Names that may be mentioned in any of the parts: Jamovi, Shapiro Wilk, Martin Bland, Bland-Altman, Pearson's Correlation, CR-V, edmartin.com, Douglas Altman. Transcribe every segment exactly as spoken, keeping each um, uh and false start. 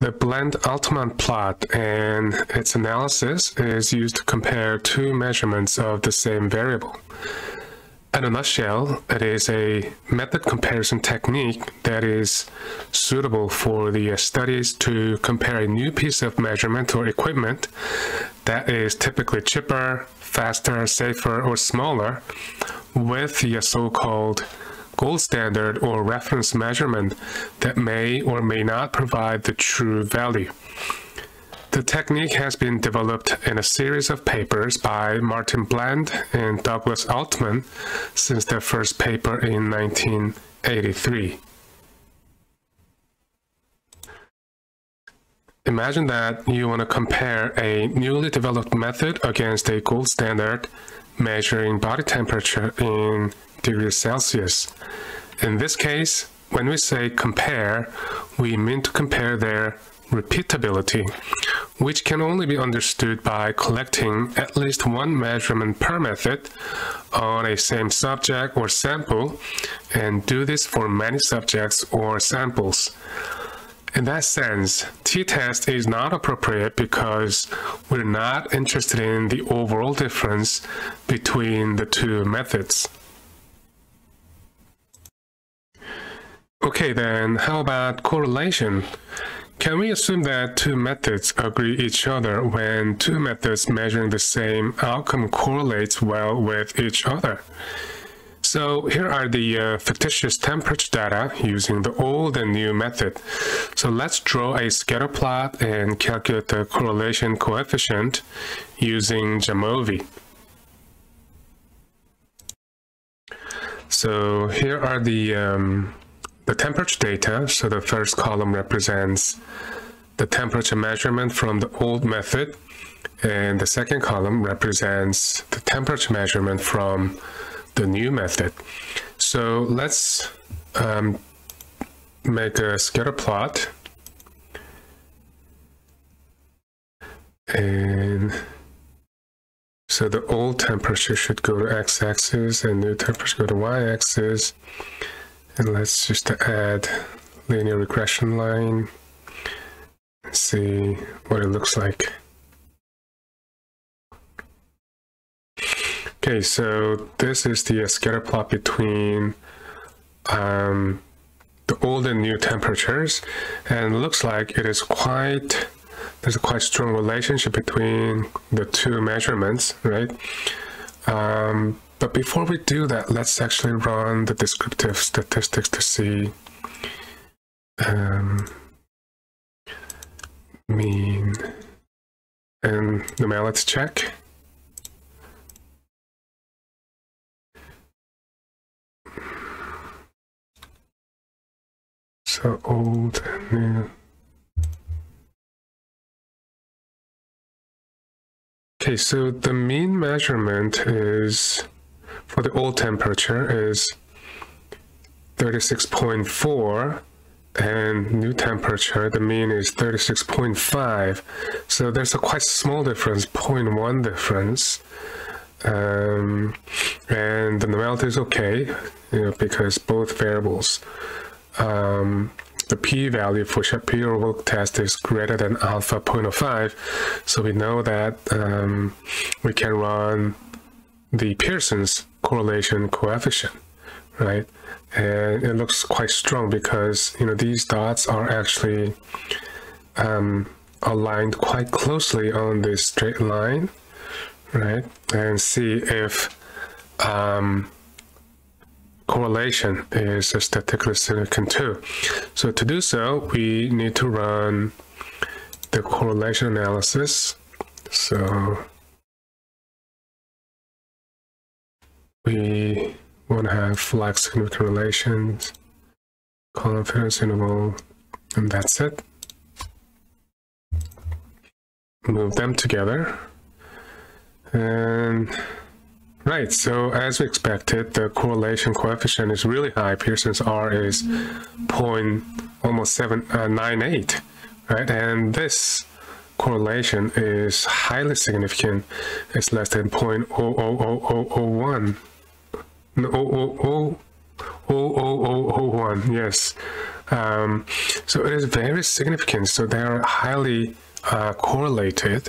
The Bland-Altman plot and its analysis is used to compare two measurements of the same variable. In a nutshell, it is a method comparison technique that is suitable for the studies to compare a new piece of measurement or equipment that is typically cheaper, faster, safer, or smaller with the so-called gold standard or reference measurement that may or may not provide the true value. The technique has been developed in a series of papers by Martin Bland and Douglas Altman since their first paper in nineteen eighty-three. Imagine that you want to compare a newly developed method against a gold standard measuring body temperature in degrees Celsius. In this case, when we say compare, we mean to compare their repeatability, which can only be understood by collecting at least one measurement per method on a same subject or sample, and do this for many subjects or samples. In that sense, t-test is not appropriate because we're not interested in the overall difference between the two methods. Okay, then how about correlation? Can we assume that two methods agree each other when two methods measuring the same outcome correlates well with each other? So here are the uh, fictitious temperature data using the old and new method. So let's draw a scatter plot and calculate the correlation coefficient using Jamovi. So here are the um, The temperature data. So the first column represents the temperature measurement from the old method, and the second column represents the temperature measurement from the new method. So let's um, make a scatter plot, and so the old temperature should go to x-axis and new temperature go to y-axis. And let's just add linear regression line and see what it looks like. Okay, so this is the scatter plot between um, the old and new temperatures, and it looks like it is quite there's a quite strong relationship between the two measurements, right? Um, But before we do that, let's actually run the descriptive statistics to see um, mean and normality check. So old and new. Okay, so the mean measurement is for the old temperature is thirty-six point four, and new temperature, the mean is thirty-six point five. So there's a quite small difference, zero point one difference. Um, and the normality is okay, you know, because both variables. Um, the p-value for Shapiro Wilk test is greater than alpha zero point zero five. So we know that um, we can run the Pearson's correlation coefficient, right? And it looks quite strong because, you know, these dots are actually um, aligned quite closely on this straight line, right? And see if um, correlation is statistically significant too. So to do so, we need to run the correlation analysis. So we want to have like significant relations, confidence interval, and that's it. Move them together. And right, so as we expected, the correlation coefficient is really high. Pearson's R is point almost seven uh, nine eight, right? And this correlation is highly significant. It's less than point oh oh oh oh oh one. No, oh, oh, oh, oh, oh, oh, oh, one, yes. Um, so it is very significant. So they are highly uh, correlated.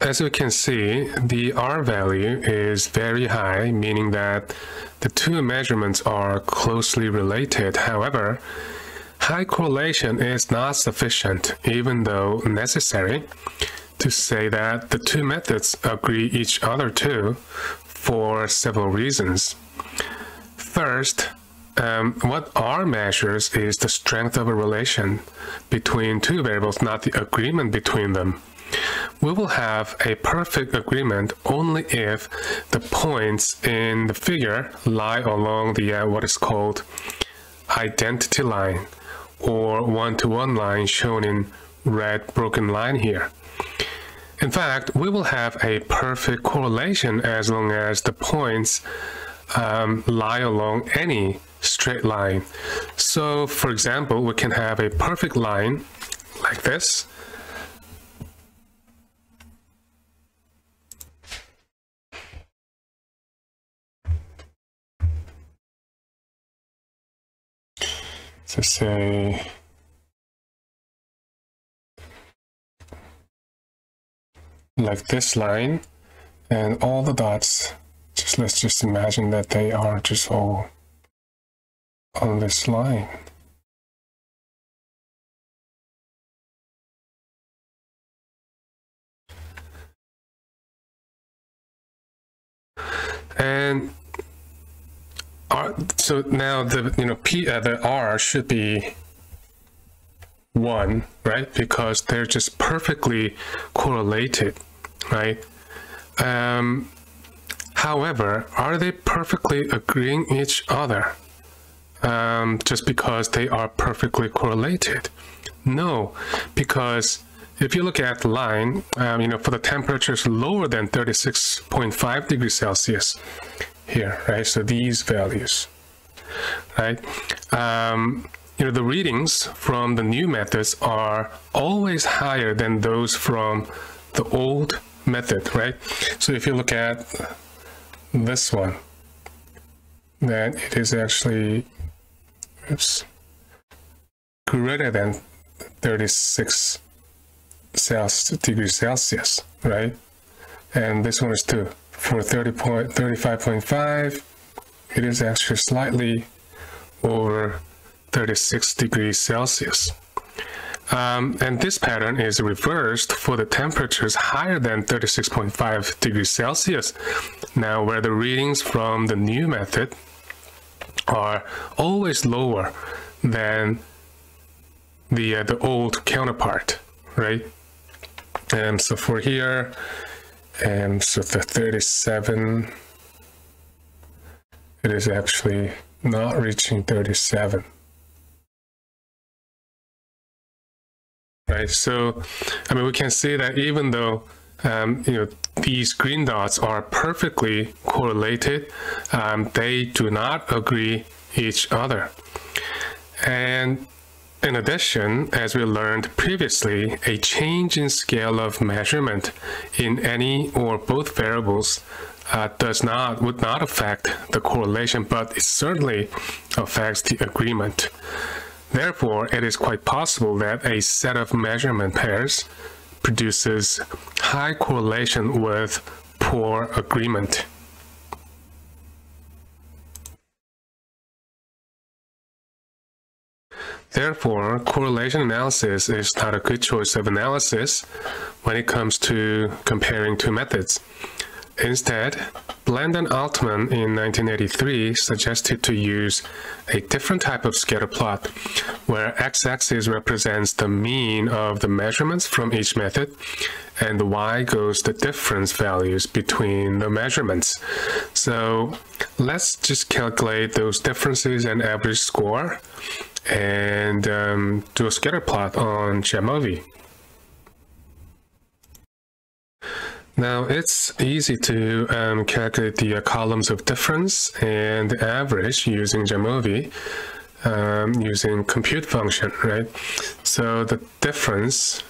As we can see, the R value is very high, meaning that the two measurements are closely related. However, high correlation is not sufficient, even though necessary, to say that the two methods agree each other too, for several reasons. First, um, what R measures is the strength of a relation between two variables, not the agreement between them. We will have a perfect agreement only if the points in the figure lie along the uh, what is called identity line, or one-to-one line shown in red broken line here. In fact, we will have a perfect correlation as long as the points um, lie along any straight line. So, for example, we can have a perfect line like this. So say like this line, and all the dots, just let's just imagine that they are just all on this line. And R, so now the you know p uh, the R should be one, right? Because they're just perfectly correlated, right? Um, however, are they perfectly agreeing each other um, just because they are perfectly correlated? No, because if you look at the line, um, you know, for the temperatures lower than thirty-six point five degrees Celsius. Here, right? So these values, right? Um, you know, the readings from the new methods are always higher than those from the old method, right? So if you look at this one, then it is actually, oops, greater than thirty-six degrees Celsius, right? And this one is too. For thirty point, thirty-five point five, it is actually slightly over thirty-six degrees Celsius. Um, and this pattern is reversed for the temperatures higher than thirty-six point five degrees Celsius. Now, where the readings from the new method are always lower than the, uh, the old counterpart, right? And so for here, and so the thirty-seven, it is actually not reaching thirty-seven, right? So I mean, we can see that even though um, you know, these green dots are perfectly correlated, um, they do not agree each other. And in addition, as we learned previously, a change in scale of measurement in any or both variables uh, does not, would not affect the correlation, but it certainly affects the agreement. Therefore, it is quite possible that a set of measurement pairs produces high correlation with poor agreement. Therefore, correlation analysis is not a good choice of analysis when it comes to comparing two methods. Instead, Bland and Altman in nineteen eighty-three suggested to use a different type of scatter plot, where x-axis represents the mean of the measurements from each method, and the y goes the difference values between the measurements. So let's just calculate those differences and average score, and um, do a scatter plot on Jamovi. Now, it's easy to um, calculate the uh, columns of difference and average using Jamovi, um, using compute function, right? So the difference,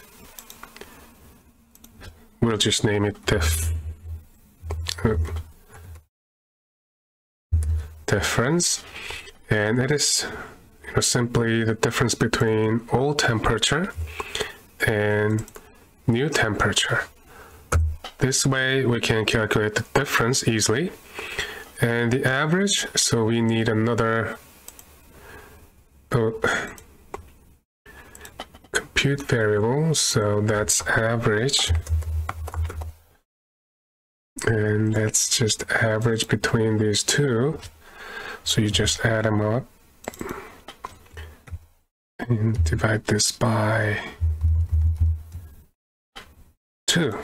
we'll just name it diff. Difference. and it is you know, simply the difference between old temperature and new temperature. This way we can calculate the difference easily. And the average, so we need another oh, compute variable, so that's average. And that's just average between these two. So you just add them up and divide this by two.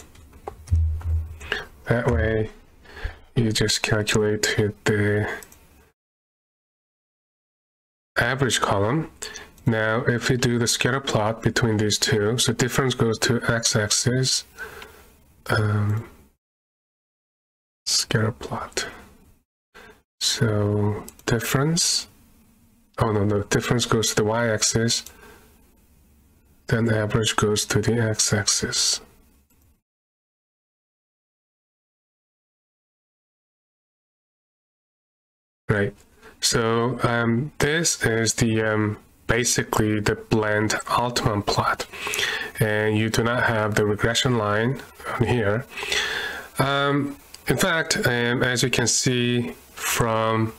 That way, you just calculate the average column. Now, if we do the scatter plot between these two, so difference goes to x-axis, um, scatter plot. So difference, oh no, no, difference goes to the y-axis, then average goes to the x-axis. Right, so um, this is the um, basically the Bland-Altman plot, and you do not have the regression line on here. Um, in fact, um, as you can see from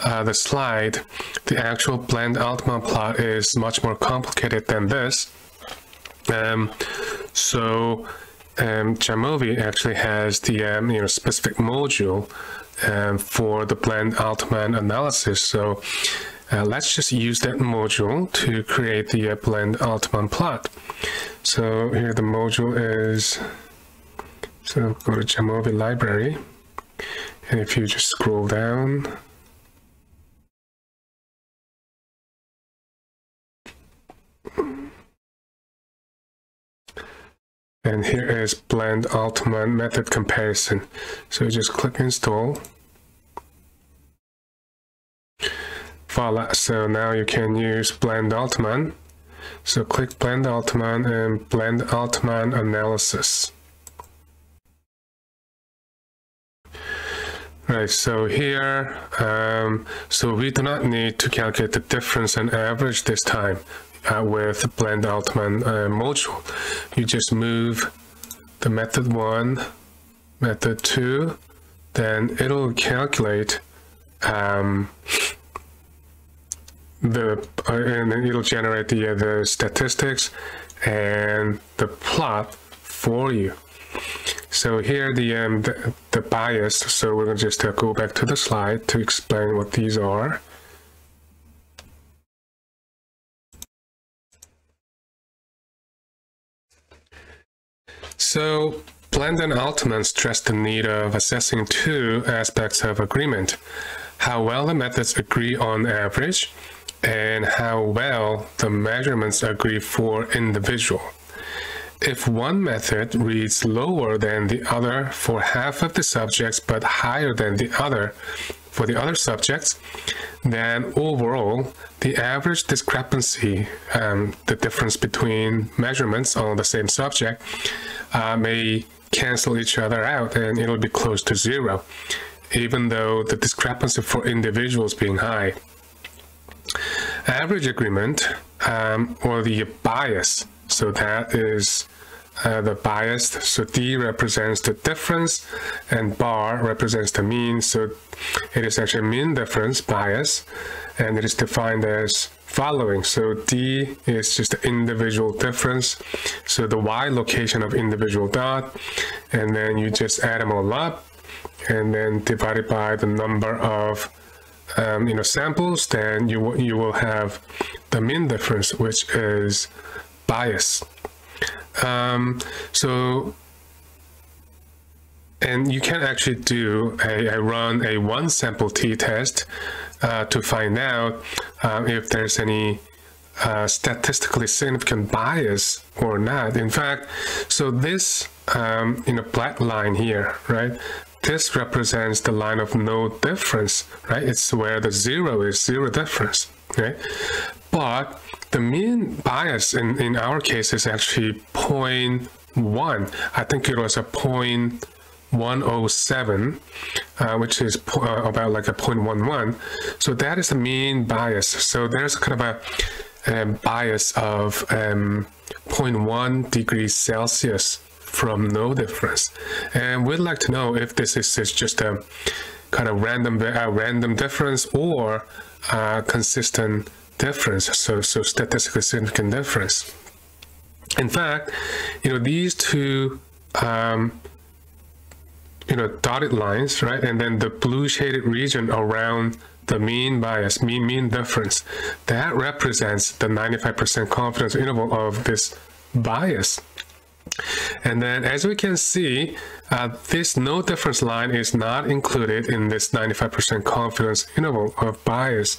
uh, the slide, the actual Bland-Altman plot is much more complicated than this. Um, so um, Jamovi actually has the um, you know specific module Um, for the Bland-Altman analysis. So uh, let's just use that module to create the uh, Bland-Altman plot. So here the module is, so go to Jamovi library, and if you just scroll down, and here is Bland-Altman method comparison. So just click install. Voila, so now you can use Bland-Altman. So click Bland-Altman and Bland-Altman analysis. Right, so here, um, so we do not need to calculate the difference and average this time. Uh, with the Bland-Altman uh, module, you just move the method one, method two, then it'll calculate um, the uh, and then it'll generate the uh, the statistics and the plot for you. So here the um, the, the bias. So we're gonna just uh, go back to the slide to explain what these are. So Bland and Altman stressed the need of assessing two aspects of agreement: how well the methods agree on average, and how well the measurements agree for individual. If one method reads lower than the other for half of the subjects but higher than the other for the other subjects, then overall the average discrepancy, um, the difference between measurements on the same subject, uh, may cancel each other out and it'll be close to zero, even though the discrepancy for individuals being high. Average agreement, um, or the bias, so that is Uh, the biased, so D represents the difference and bar represents the mean, so it is actually mean difference bias, and it is defined as following. So D is just the individual difference, so the Y location of individual dot, and then you just add them all up and then divide it by the number of um, you know samples, then you, you will have the mean difference, which is bias. Um, so, and you can actually do a, a run a one sample t-test uh, to find out uh, if there's any uh, statistically significant bias or not. In fact, so this um, in a black line here, right? This represents the line of no difference, right? It's where the zero is, zero difference, right? But the mean bias in, in our case is actually zero point one. I think it was a zero point one oh seven, uh, which is uh, about like a zero point one one. So that is the mean bias. So there's kind of a um, bias of um, zero point one degrees Celsius from no difference. And we'd like to know if this is, is just a kind of random uh, random difference or uh, consistent difference, so so statistically significant difference. In fact, you know, these two um, you know, dotted lines, right, and then the blue shaded region around the mean bias, mean mean difference, that represents the ninety-five percent confidence interval of this bias. And then, as we can see, uh, this no difference line is not included in this ninety-five percent confidence interval of bias,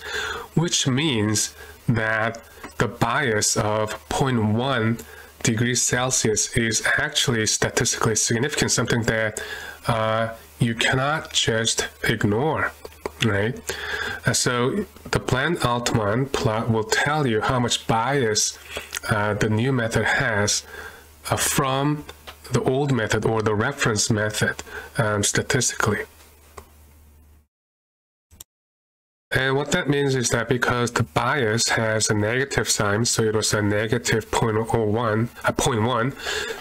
which means that the bias of zero point one degrees Celsius is actually statistically significant, something that uh, you cannot just ignore, right? Uh, so the Bland-Altman plot will tell you how much bias uh, the new method has uh, from the old method or the reference method um, statistically. And what that means is that because the bias has a negative sign, so it was a negative zero point zero one, a zero point one,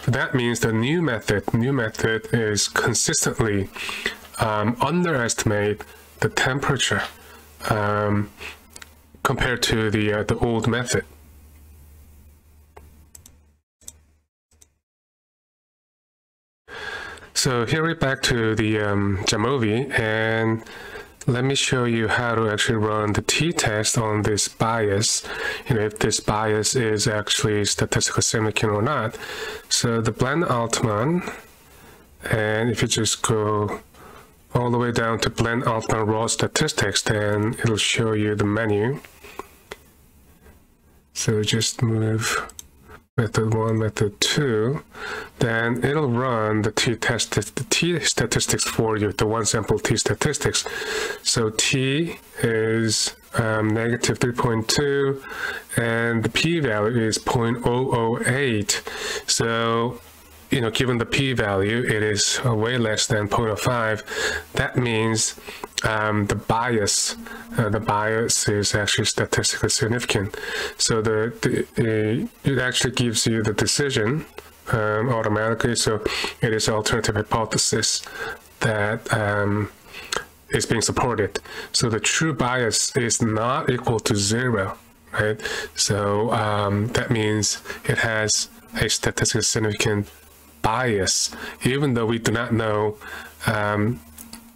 so that means the new method, new method is consistently um, underestimate the temperature um, compared to the uh, the old method. So here we're back to the um, Jamovi, and let me show you how to actually run the t-test on this bias, you know, if this bias is actually statistically significant or not. So the Bland-Altman, and if you just go all the way down to Bland-Altman raw statistics, then it'll show you the menu. So just move method one, method two, then it'll run the t-test, the t statistics for you, the one sample t statistics. So t is um, negative three point two, and the p-value is zero point zero zero eight. So, you know, given the p-value, it is way less than zero point zero five. That means um, the bias, uh, the bias is actually statistically significant. So the, the uh, it actually gives you the decision um, automatically. So it is alternative hypothesis that um, is being supported. So the true bias is not equal to zero, right? So um, that means it has a statistically significant bias, even though we do not know, um,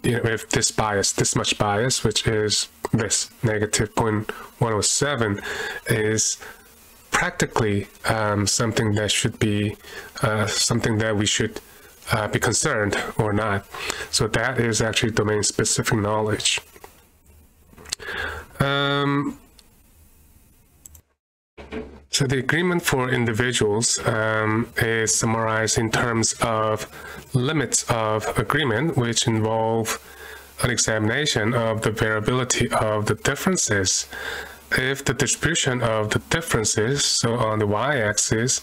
you know, if this bias, this much bias, which is this negative zero point one zero seven, is practically um, something that should be uh, something that we should uh, be concerned or not. So that is actually domain-specific knowledge. Um, So the agreement for individuals um, is summarized in terms of limits of agreement, which involve an examination of the variability of the differences. If the distribution of the differences, so on the y-axis,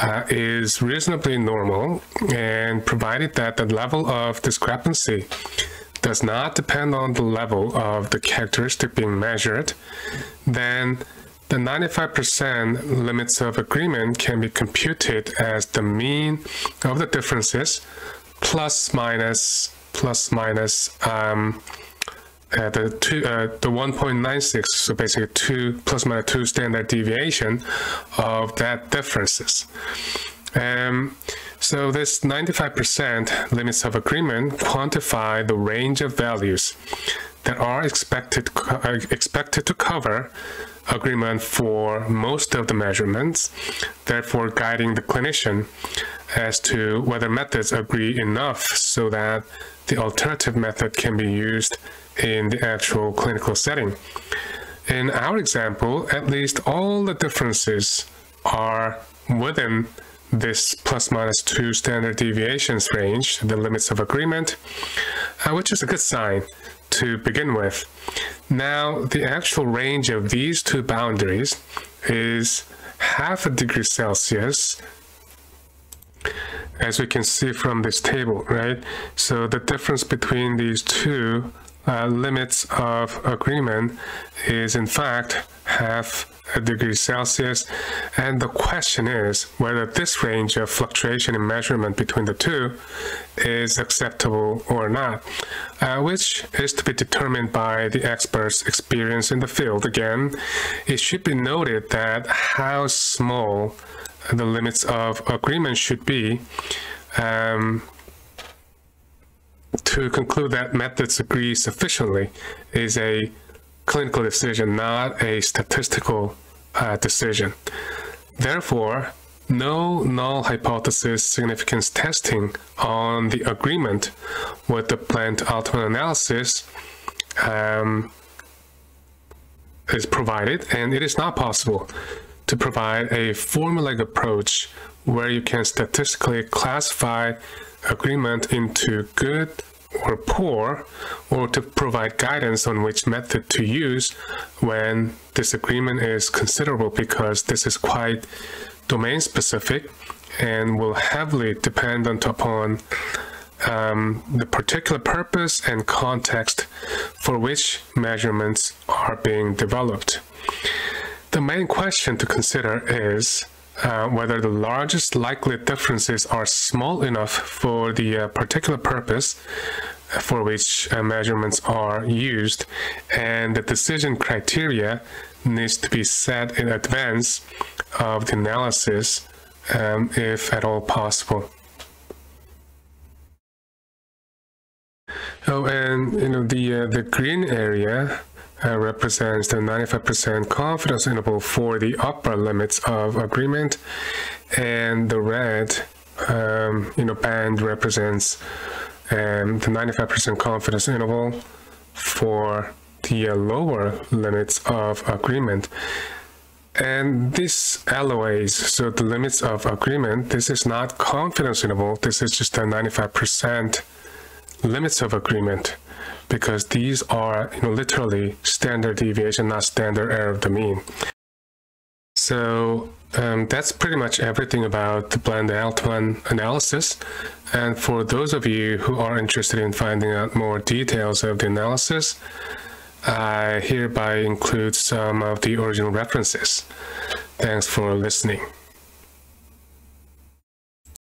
uh, is reasonably normal, and provided that the level of discrepancy does not depend on the level of the characteristic being measured, then the ninety-five percent limits of agreement can be computed as the mean of the differences plus minus plus minus um, uh, the two, uh, the one point nine six, so basically two plus minus two standard deviation of that differences. Um, so this ninety-five percent limits of agreement quantify the range of values that are expected uh, expected to cover agreement for most of the measurements, therefore guiding the clinician as to whether methods agree enough so that the alternative method can be used in the actual clinical setting. In our example, at least all the differences are within this plus minus two standard deviations range, the limits of agreement, uh, which is a good sign to begin with. Now, the actual range of these two boundaries is half a degree Celsius as we can see from this table, right? So the difference between these two uh, limits of agreement is in fact half a degree Celsius, and the question is whether this range of fluctuation in measurement between the two is acceptable or not, uh, which is to be determined by the expert's experience in the field. Again, it should be noted that how small the limits of agreement should be um, to conclude that methods agree sufficiently is a clinical decision, not a statistical uh, decision. Therefore, no null hypothesis significance testing on the agreement with the Bland-Altman analysis um, is provided, and it is not possible to provide a formulaic approach where you can statistically classify agreement into good or poor, or to provide guidance on which method to use when disagreement is considerable, because this is quite domain specific and will heavily depend upon um, the particular purpose and context for which measurements are being developed. The main question to consider is Uh, whether the largest likely differences are small enough for the uh, particular purpose for which uh, measurements are used, and the decision criteria needs to be set in advance of the analysis, um, if at all possible. Oh, and you know, the uh, the green area Uh, represents the ninety-five percent confidence interval for the upper limits of agreement, and the red um, you know, band represents um, the ninety-five percent confidence interval for the uh, lower limits of agreement. And this L O As, so the limits of agreement, this is not confidence interval, this is just the ninety-five percent limits of agreement, because these are, you know, literally standard deviation, not standard error of the mean. So um, that's pretty much everything about the Bland-Altman analysis. And for those of you who are interested in finding out more details of the analysis, I hereby include some of the original references. Thanks for listening.